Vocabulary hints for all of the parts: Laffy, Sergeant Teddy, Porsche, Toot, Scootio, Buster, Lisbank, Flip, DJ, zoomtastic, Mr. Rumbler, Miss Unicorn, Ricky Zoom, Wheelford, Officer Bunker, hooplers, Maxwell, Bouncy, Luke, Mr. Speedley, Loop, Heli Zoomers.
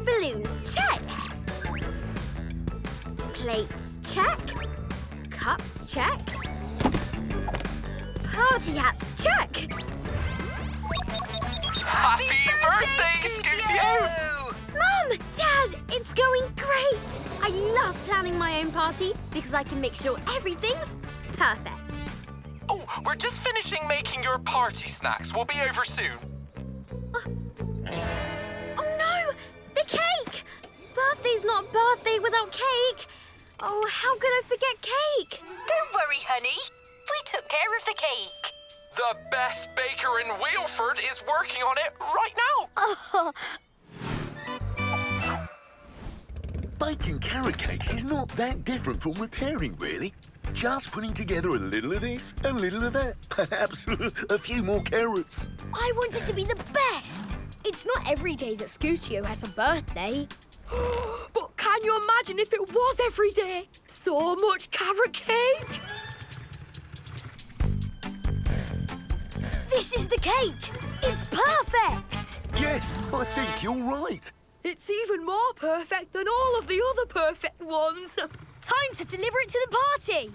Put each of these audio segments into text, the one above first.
Red balloon, check. Plates, check. Cups, check. Party hats, check. Happy birthday, Scootio! Mum, Dad, it's going great. I love planning my own party because I can make sure everything's perfect. Oh, we're just finishing making your party snacks. We'll be over soon. Oh no, the cake! Birthday's not birthday without cake. Oh, how could I forget cake? Don't worry, honey. We took care of the cake. The best baker in Wheelford is working on it right now. Oh. Baking carrot cakes is not that different from repairing, really. Just putting together a little of this and a little of that. Perhaps a few more carrots. I want it to be the best. It's not every day that Scootio has a birthday. But can you imagine if it was every day? So much carrot cake. This is the cake! It's perfect! Yes, I think you're right. It's even more perfect than all of the other perfect ones. Time to deliver it to the party!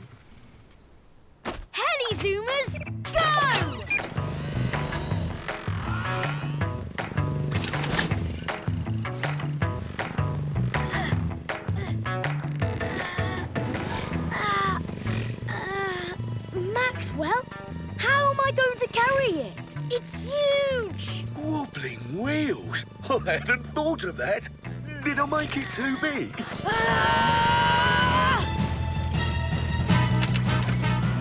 Heli Zoomers, go! Maxwell? How am I going to carry it? It's huge! Wobbling wheels? I hadn't thought of that. Did I make it too big? Ah!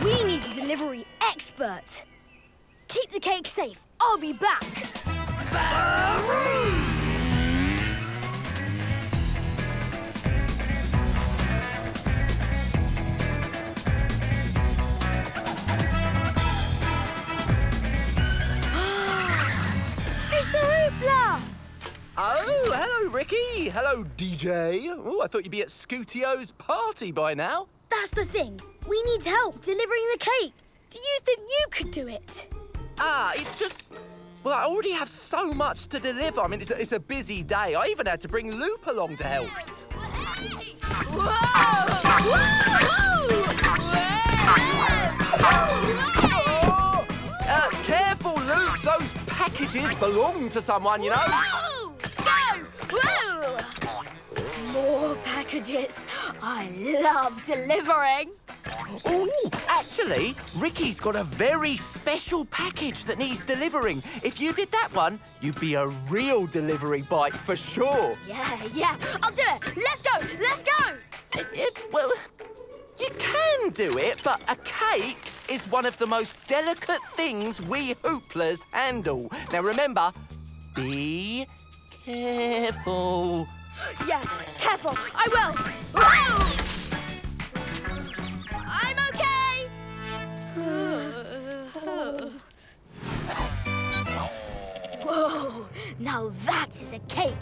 We need a delivery expert. Keep the cake safe. I'll be back. Baroo! Oh, hello, Ricky. Hello, DJ. Oh, I thought you'd be at Scootio's party by now. That's the thing. We need help delivering the cake. Do you think you could do it? It's just... Well, I already have so much to deliver. I mean, it's a busy day. I even had to bring Loop along to help. Whoa! Whoa! Whoa! Careful, Loop. Those packages belong to someone, you know. Whoa! Go! Whoa! More packages. I love delivering. Oh, actually, Ricky's got a very special package that needs delivering. If you did that one, you'd be a real delivery bike for sure. Yeah, I'll do it. Let's go. Well, you can do it, but a cake is one of the most delicate things we hooplers handle. Now remember, be careful. Yeah, careful. I will. I'm okay. Whoa! Now that is a cake.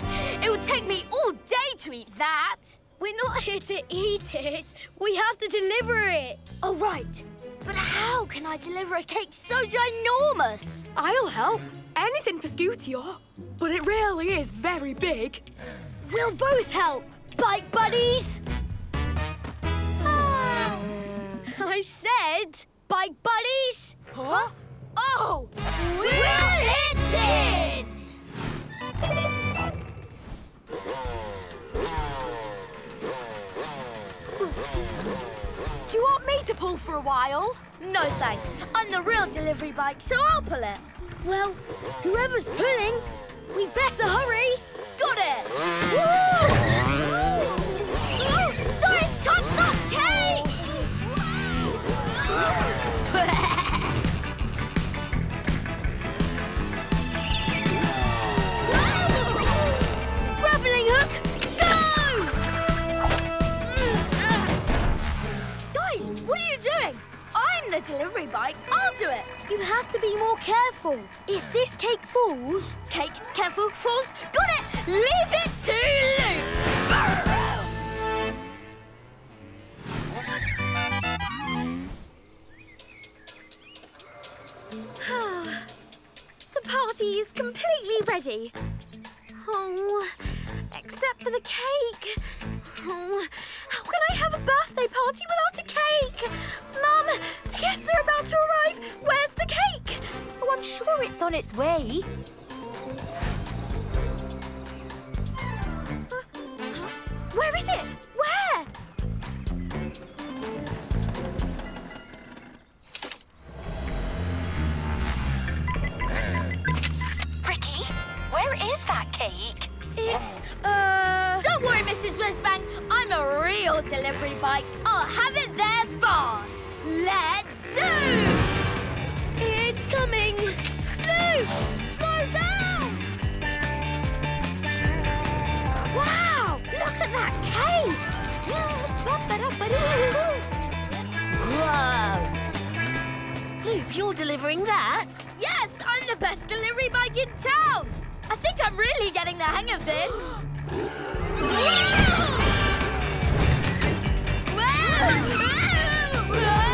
It would take me all day to eat that. We're not here to eat it. We have to deliver it. Oh, right. But how can I deliver a cake so ginormous? I'll help. Anything for Scootio. But it really is very big. We'll both help, bike buddies. I said bike buddies. Huh? Oh! We'll hit it! Do you want me to pull for a while? No, thanks. I'm the real delivery bike, so I'll pull it. Well, whoever's pulling, we better hurry. Got it! Woo! Oh, sorry, can't stop, cake! Grappling hook! What are you doing? I'm the delivery bike. I'll do it. You have to be more careful. If this cake falls... Cake, careful, falls. Got it! Leave it to Luke. The party is completely ready. Oh, except for the cake. Oh, how can I have a birthday party without a cake? Mum, the guests are about to arrive. Where's the cake? Oh, I'm sure it's on its way. Where is it? Where? Ricky, where is that cake? It's, Don't worry, Mrs. Lisbank. I'm a real delivery bike. I'll have it there fast. Let's zoom! It's coming! Slow! Slow down! Wow! Look at that cake! Whoa! Luke, you're delivering that? Yes, I'm the best delivery bike in town! I think I'm really getting the hang of this. Whoa! Whoa! Whoa!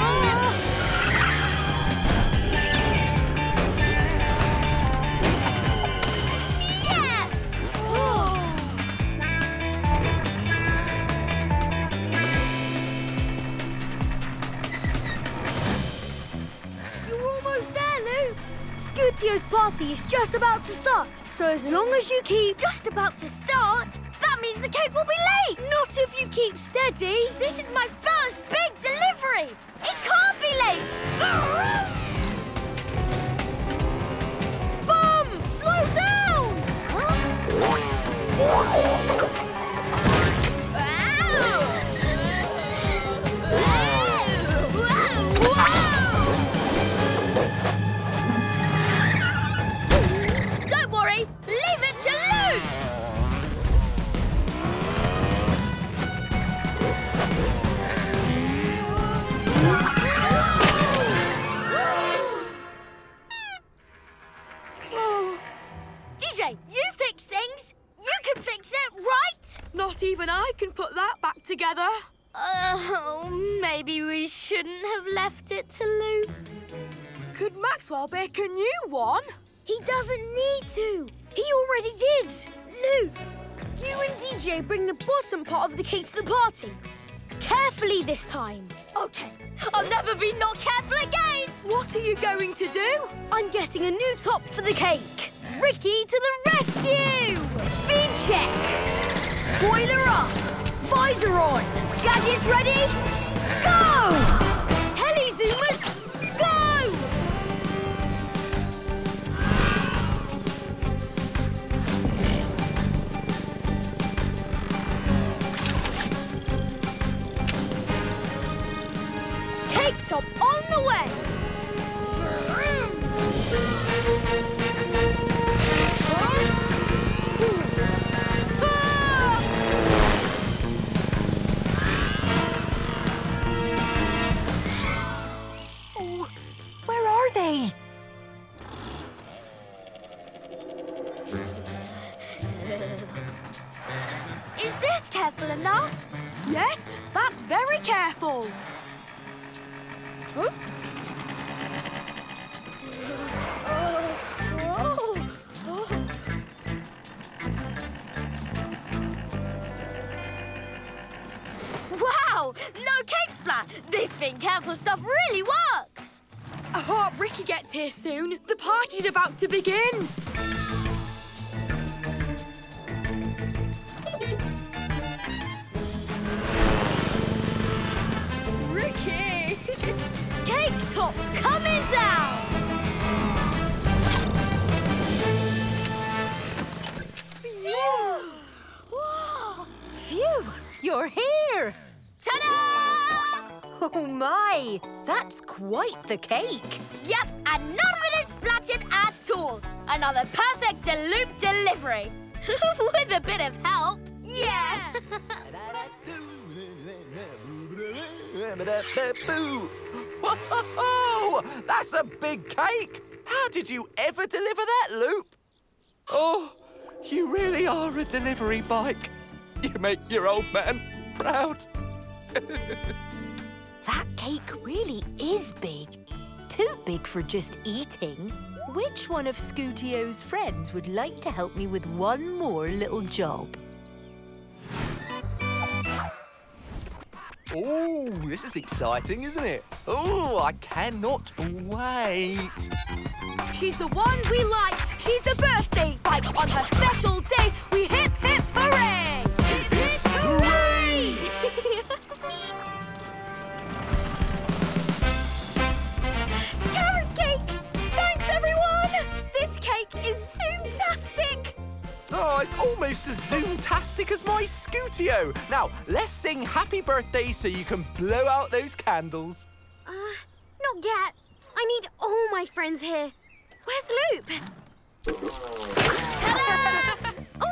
Scootio's party is just about to start, so as long as you keep... Just about to start? That means the cake will be late! Not if you keep steady! This is my first big delivery! It can't be late! Bum! Slow down! Huh? Leave it to Luke! Oh. DJ, you fix things. You can fix it, right? Not even I can put that back together. Oh, maybe we shouldn't have left it to Luke. Could Maxwell bake a new one? He doesn't need to. He already did. Luke, you and DJ bring the bottom part of the cake to the party. Carefully this time. OK. I'll never be not careful again. What are you going to do? I'm getting a new top for the cake. Ricky to the rescue! Speed check. Spoiler up. Visor on. Gadgets ready? Go! Heli Zoomers! Top on the way! Oh, where are they? Is this careful enough? Yes, that's very careful. Huh? Oh. Oh. Wow! No cake splat! This being careful stuff really works! I hope Ricky gets here soon. The party's about to begin. Top coming down! Phew! Whoa. Phew! You're here! Ta-da! Oh, my! That's quite the cake! Yep, and none of it is splattered at all! Another perfect Loop delivery! With a bit of help! Yeah! Whoa! That's a big cake! How did you ever deliver that, Loop? Oh, you really are a delivery bike. You make your old man proud. That cake really is big. Too big for just eating. Which one of Scootio's friends would like to help me with one more little job? Oh, this is exciting, isn't it? Oh, I cannot wait. She's the one we like. She's the birthday bike. On her special day, we hip, hip, hooray. Hip, hip, hooray. Carrot cake. Thanks, everyone. This cake is zoomtastic. Oh, it's almost as zoomtastic as my Scootio. Now, let's sing Happy Birthday so you can blow out those candles. Not yet. I need all my friends here. Where's Loop? Ta-da! Oh!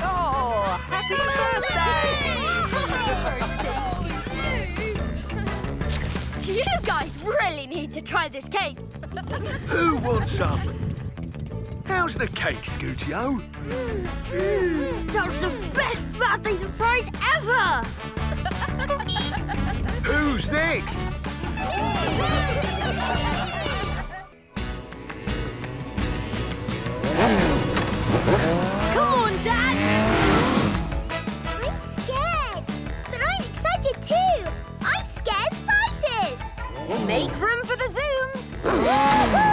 Oh, happy birthday! You guys really need to try this cake. Who wants some? How's the cake, Scootio? That was the best birthday surprise ever! Who's next? Come on, Dad! I'm scared, but I'm excited too. I'm scared-cited. Make room for the Zooms. Woohoo!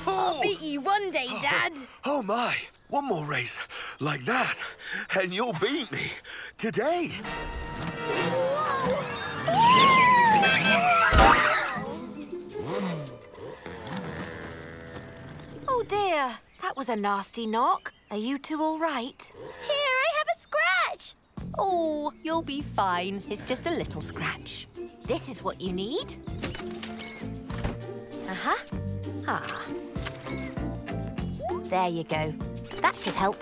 I'll beat you one day, Dad. Oh, my. One more race like that, and you'll beat me today. Oh, dear. That was a nasty knock. Are you two all right? Here, I have a scratch. Oh, you'll be fine. It's just a little scratch. This is what you need. Uh-huh. Ah. There you go. That should help.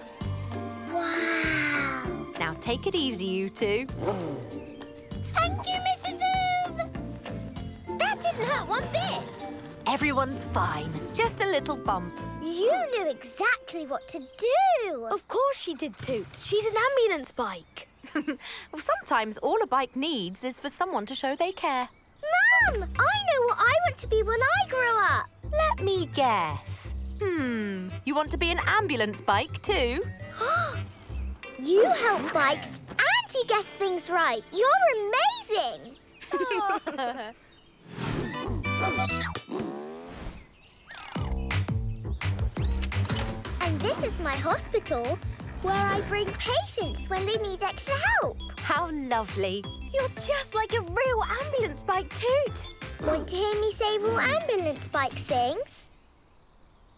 Wow. Now take it easy, you two. Thank you, Mrs. Zoom. That didn't hurt one bit. Everyone's fine. Just a little bump. You knew exactly what to do. Of course she did, Toot. She's an ambulance bike. Well, sometimes all a bike needs is for someone to show they care. Mum, I know what I want to be when I grow up. Let me guess. You want to be an ambulance bike too? You help bikes and you guess things right. You're amazing. And this is my hospital, where I bring patients when they need extra help. How lovely. You're just like a real ambulance bike, Toot. Want to hear me say real ambulance bike things?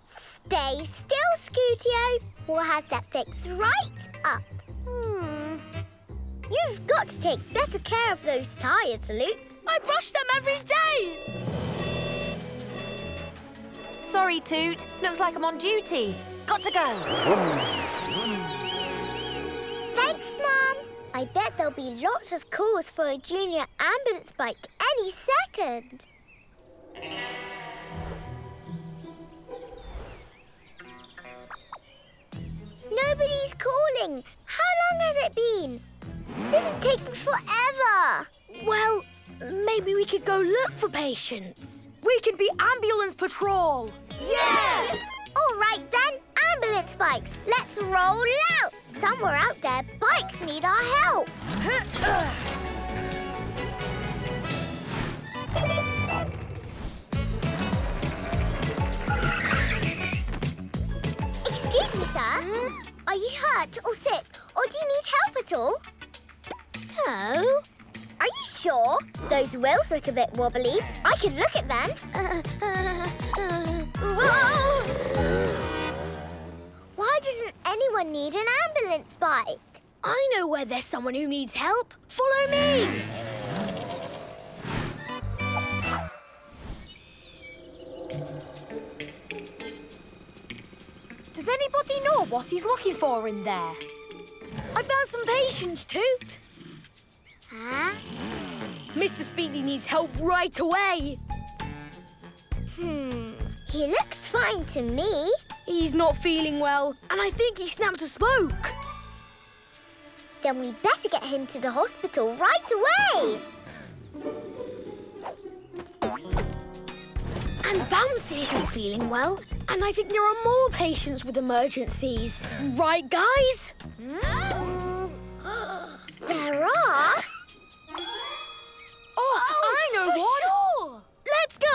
Stay still, Scootio. We'll have that fixed right up. You've got to take better care of those tyres, Luke. I brush them every day. Sorry, Toot. Looks like I'm on duty. Got to go. Thanks, Mum. I bet there'll be lots of calls for a junior ambulance bike any second. Nobody's calling. How long has it been? This is taking forever. Well, maybe we could go look for patients. We can be ambulance patrol. Yeah! All right, then. Ambulance bikes, let's roll out! Somewhere out there, bikes need our help! Excuse me, sir. Are you hurt or sick, or do you need help at all? No. Are you sure? Those wheels look a bit wobbly. I could look at them. Whoa! Why doesn't anyone need an ambulance bike? I know where there's someone who needs help. Follow me! Does anybody know what he's looking for in there? I found some patients, Toot. Huh? Mr. Speedley needs help right away. He looks fine to me. He's not feeling well, and I think he snapped a smoke. Then we better get him to the hospital right away. And Bouncy isn't feeling well, and I think there are more patients with emergencies. Right, guys? There are. Oh, I know one. Sure. Let's go.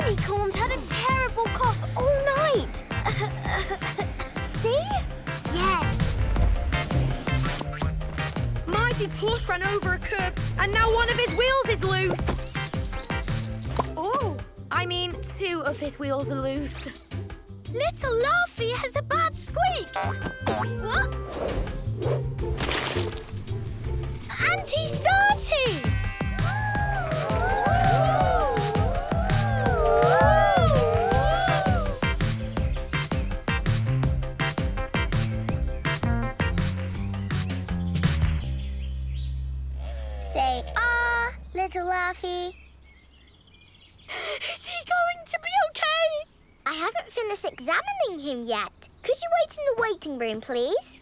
Unicorn's had a terrible cough all night. See? Yes. Mighty Porsche ran over a curb and now one of his wheels is loose. Oh. I mean, two of his wheels are loose. Little Laffy has a bad squeak. What? And he's dirty. Little Laffy. Is he going to be okay? I haven't finished examining him yet. Could you wait in the waiting room, please?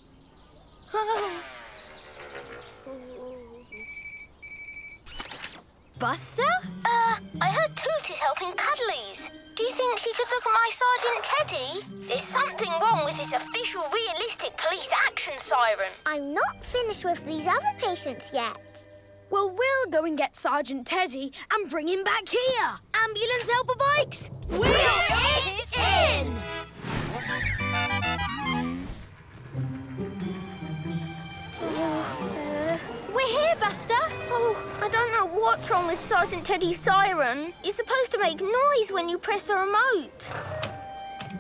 Buster? I heard Toot is helping Cuddlies. Do you think she could look at my Sergeant Teddy? There's something wrong with this official realistic police action siren. I'm not finished with these other patients yet. Well, we'll go and get Sergeant Teddy and bring him back here. Ambulance helper bikes, we're it in! We're here, Buster. Oh, I don't know what's wrong with Sergeant Teddy's siren. It's supposed to make noise when you press the remote.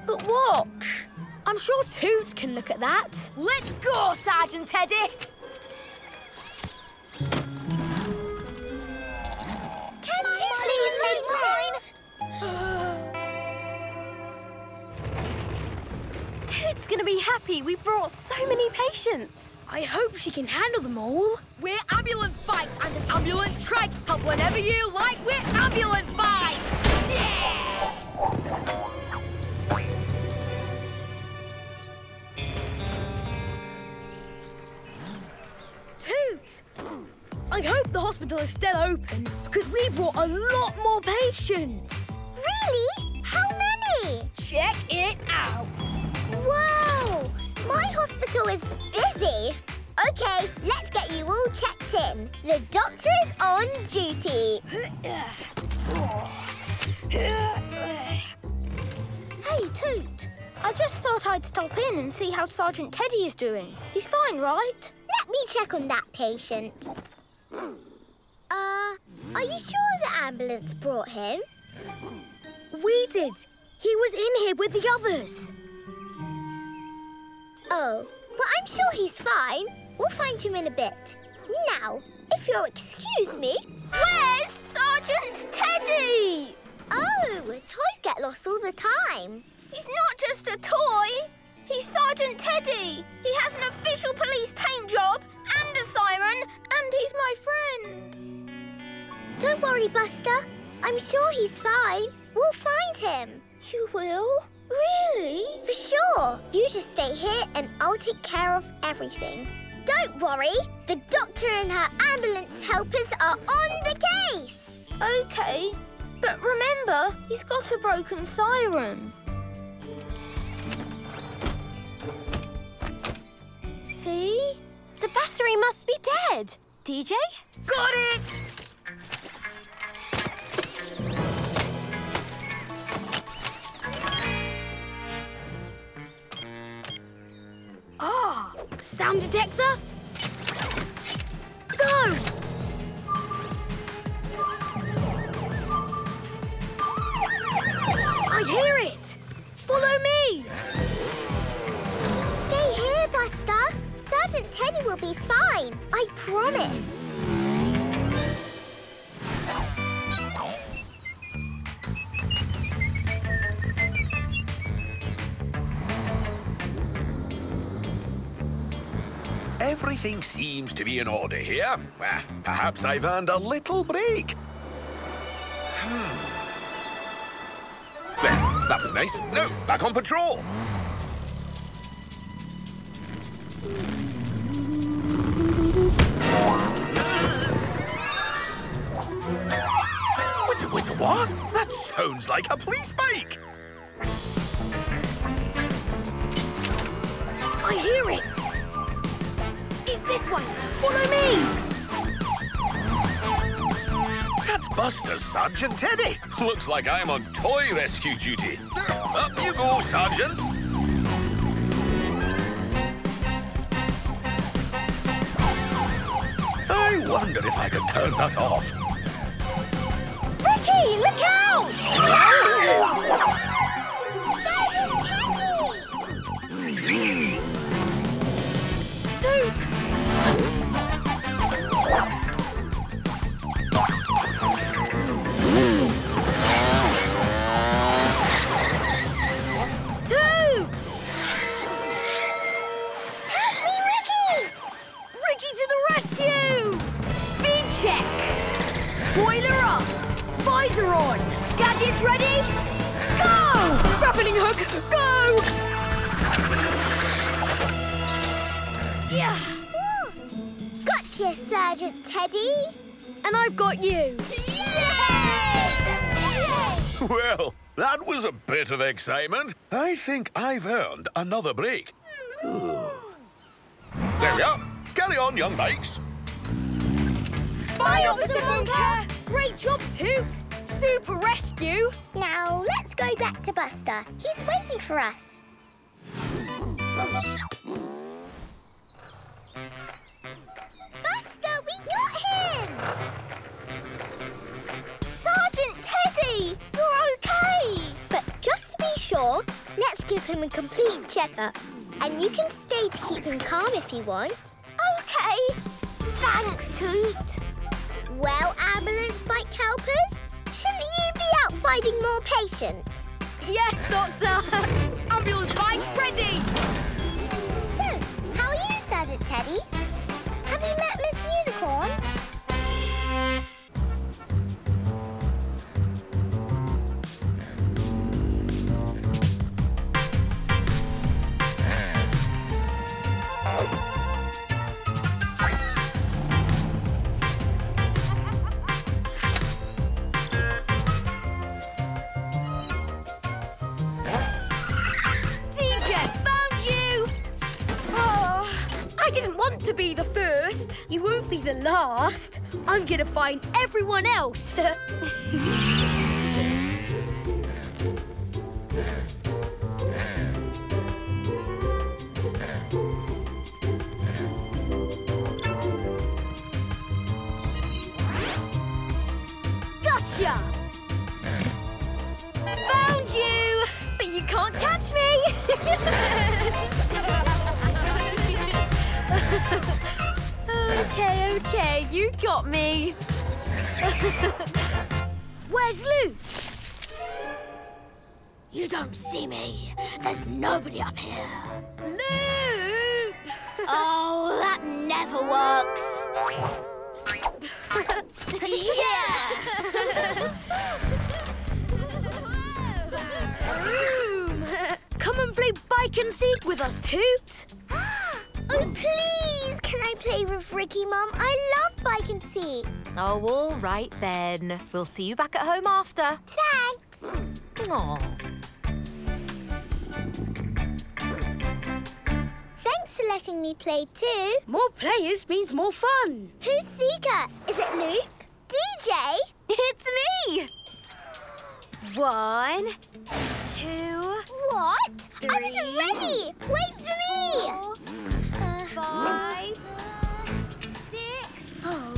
But watch. I'm sure Toots can look at that. Let's go, Sergeant Teddy. Ted's gonna be happy we brought so many patients. I hope she can handle them all. We're ambulance bikes and an ambulance trike. Help whenever you like, we're ambulance bikes! Yeah! Toot! I hope the hospital is still open, because we brought a lot more patients. Really? How many? Check it out. Whoa! My hospital is busy. OK, let's get you all checked in. The doctor is on duty. Hey, Toot. I just thought I'd stop in and see how Sergeant Teddy is doing. He's fine, right? Let me check on that patient. Are you sure the ambulance brought him? We did. He was in here with the others. Oh, well, I'm sure he's fine. We'll find him in a bit. Now, if you'll excuse me... Where's Sergeant Teddy? Oh, toys get lost all the time. He's not just a toy. He's Sergeant Teddy. He has an official police paint job and a siren, and he's my friend. Don't worry, Buster. I'm sure he's fine. We'll find him. You will? Really? For sure. You just stay here and I'll take care of everything. Don't worry. The doctor and her ambulance helpers are on the case. OK. But remember, he's got a broken siren. See? The battery must be dead. DJ? Got it! Ah! Sound detector? Go! I hear it! Follow me! Stay here, Buster. Sergeant Teddy will be fine, I promise. Everything seems to be in order here. Well, perhaps I've earned a little break. Well, that was nice. Now, back on patrol. Wizz what? That sounds like a police bike. I hear it. It's this one. Follow me. That's Buster's Sergeant Teddy. Looks like I'm on toy rescue duty. Up you go, Sergeant. I wonder if I could turn that off. Ricky, look out! Sergeant Teddy! Toot! Toot! Help me, Ricky! Ricky to the rescue! Speed check! Spoiler off! Visor on! Gadgets ready? Go! Grappling hook, go! Yeah! Got you, Sergeant Teddy! And I've got you! Yay! Well, that was a bit of excitement. I think I've earned another break. There we are. Carry on, young bikes. Bye, Officer Bunker! Great job, Toot! Super rescue! Now, let's go back to Buster. He's waiting for us. Buster, we got him! Sergeant Teddy, you're OK! But just to be sure, let's give him a complete checkup. And you can stay to keep him calm if you want. OK! Thanks, Toot! Well, ambulance bike helpers, shouldn't you be out finding more patients? Yes, Doctor! Ambulance bike ready! So, how are you, Sergeant Teddy? Have you met Miss Unicorn? To be the first, you won't be the last. I'm gonna find everyone else. Gotcha! Found you! But you can't catch me! OK, you got me. Where's Luke? You don't see me. There's nobody up here. Luke! Oh, that never works. Yeah! Come and play bike and seek with us, Toot. Oh, please, can I play with Ricky, Mum? I love bike and seek. Oh, all right, then. We'll see you back at home after. Thanks. Aw. Thanks for letting me play, too. More players means more fun. Who's Seeker? Is it Luke? DJ? It's me! 1, 2... What? 3, I wasn't ready. Wait for me. 4, 5, 6. Oh.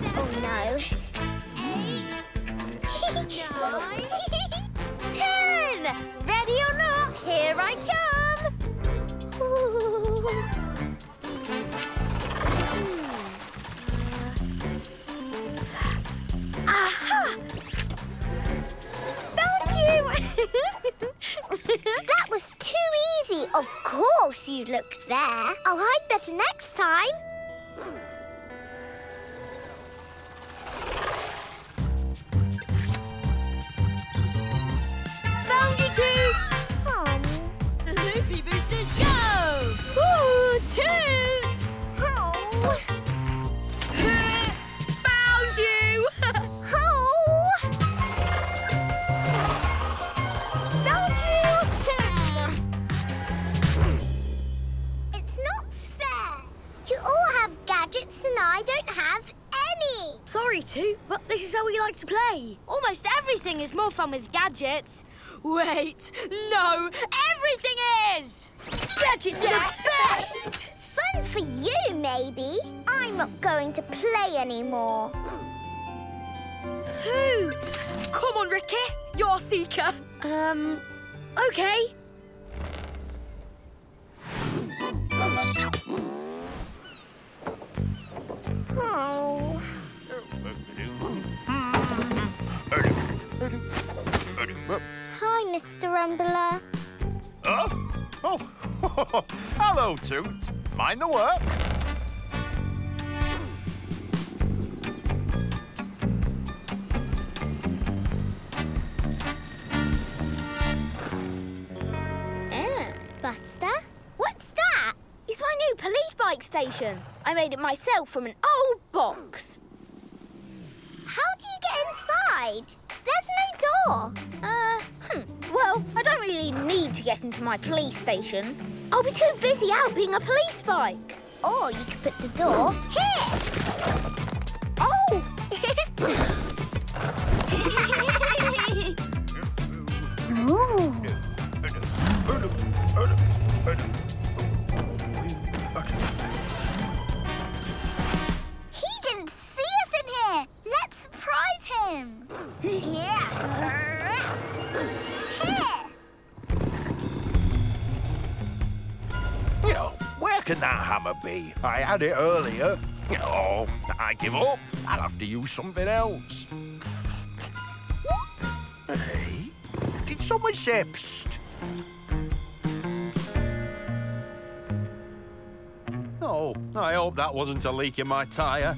7, 8. 9. 10. Ready or not, here I come. Aha! Found you! That was too easy, Of course you looked there. I'll hide better next time. Found you, Toot! The loopy boosters go! Woo, Toot! Oh! Found you! Oh! Found you! It's not fair. You all have gadgets and I don't have any. Sorry, Toot, but this is how we like to play. Almost everything is more fun with gadgets. Wait, no, everything is! Gadgets are the best! Fun for you, maybe. I'm not going to play anymore. Toot! Come on, Ricky, you're our seeker. Okay. Oh. Hi, Mr. Rumbler. Oh, hello, Toot. Mind the work. Oh, Buster, what's that? It's my new police bike station. I made it myself from an old box. How do you get inside? There's no door. Well, I don't really need to get into my police station. I'll be too busy helping a police bike. Or you could put the door here. Oh! Ooh. He didn't see us in here. Let's surprise him. Where can that hammer be? I had it earlier. Oh, I give up. I'll have to use something else. Psst. Hey, did someone say psst? Oh, I hope that wasn't a leak in my tyre.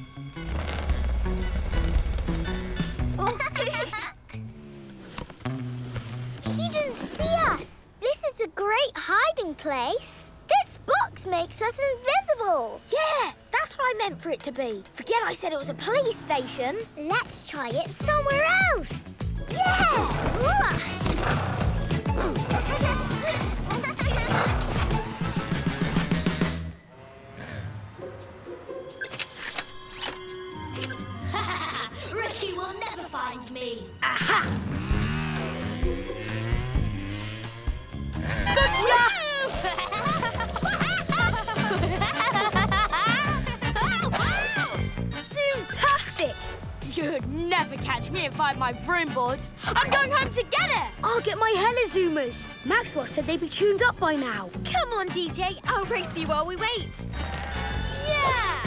He didn't see us. This is a great hiding place. This box makes us invisible. Yeah, that's what I meant for it to be. Forget I said it was a police station. Let's try it somewhere else. Yeah! Find me. Aha! Gotcha! Zoom-tastic! You'd never catch me if I had my vroom board. I'm going home to get it! I'll get my Heli Zoomers. Maxwell said they'd be tuned up by now. Come on, DJ. I'll race you while we wait. Yeah!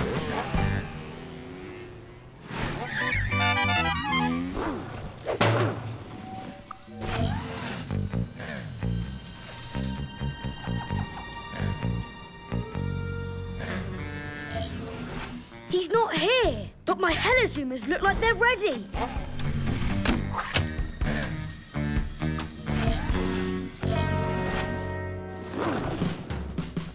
He's not here, but my Heli Zoomers look like they're ready.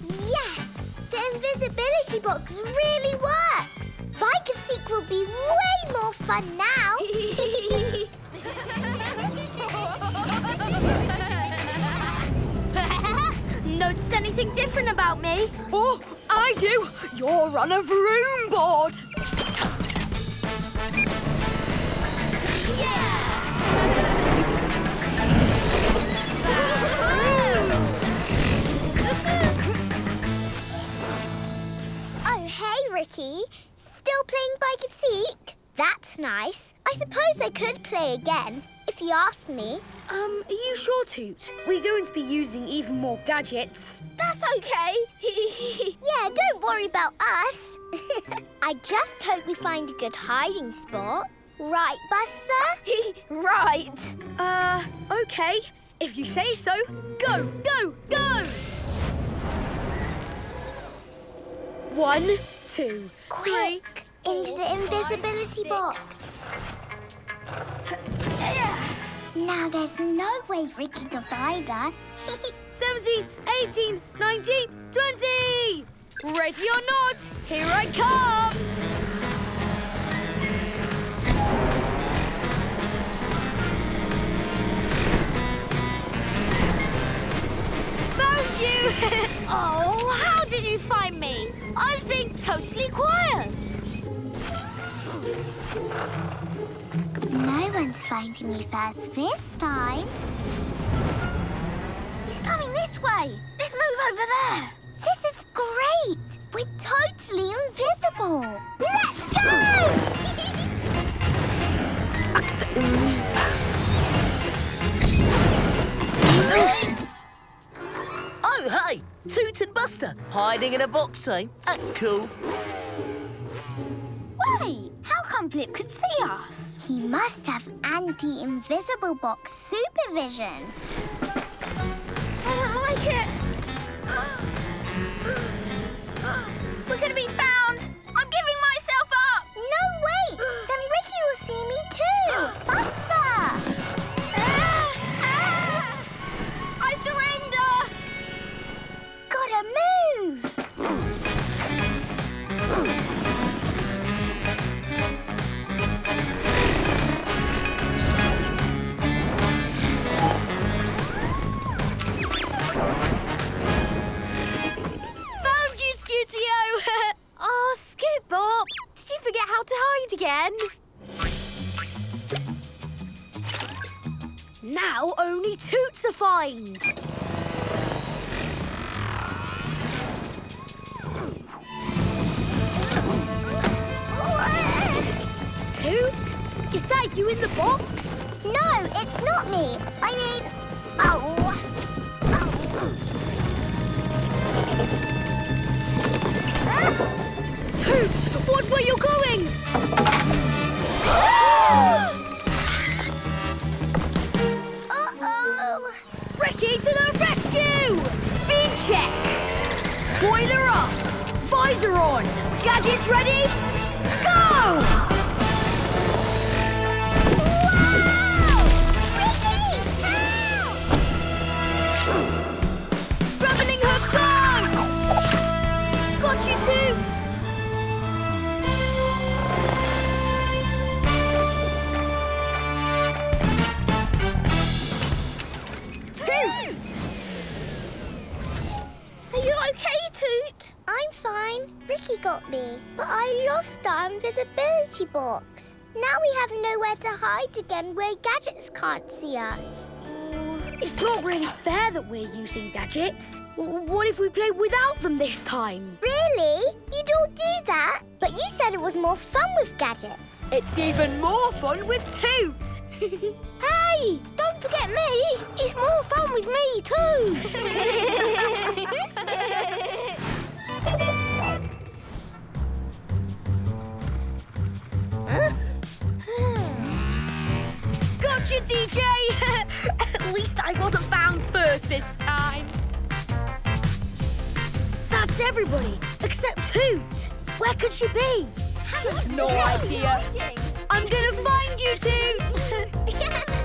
Yes, the invisibility box really works. Bike and Seek will be way more fun now. Notice anything different about me? Oh, I do. You're on a vroom board. Yeah! Oh, hey, Ricky. Still playing Bike and Seek? That's nice. I suppose I could play again, if you asked me. Are you sure, Toot? We're going to be using even more gadgets. That's okay. Yeah, don't worry about us. I just hope we find a good hiding spot. Right, Buster? Right. Okay. If you say so. Go, go, go! 1, 2, 3. Quick! Into the invisibility box. Now there's no way Ricky can find us. 17, 18, 19, 20! Ready or not, here I come! Found you! Oh, how did you find me? I was being totally quiet. No one's finding me first this time. He's coming this way. Let's move over there. This is great. We're totally invisible. Let's go! Oh, hey. Toot and Buster. Hiding in a box, eh? That's cool. Wait. How come Flip could see us? He must have anti-invisible box supervision. I like it. We're going to be found. I'm giving myself up. No, wait. Then Ricky will see me too. Buster! I surrender. Gotta move. Oh, Scoot Bop, did you forget how to hide again? Now only Toots are fine. Toot, is that you in the box? No, it's not me. I mean, Toots, watch where you're going! Uh-oh! Ricky to the rescue! Speed check! Spoiler up! Visor on! Gadgets ready? Go! Wow! Ricky, help! Grappling hook, go! Got you, Toots! Toots! Are you okay, Toot? I'm fine. Ricky got me, but I lost our invisibility box. Now we have nowhere to hide again where gadgets can't see us. It's not really fair that we're using gadgets. What if we play without them this time? Really? You'd all do that? But you said it was more fun with gadgets. It's even more fun with Toots. Hey, don't forget me. It's more fun with me too. Gotcha, DJ. At least I wasn't found first this time. That's everybody, except Toot. Where could she be? No idea. I'm gonna find you, Toot.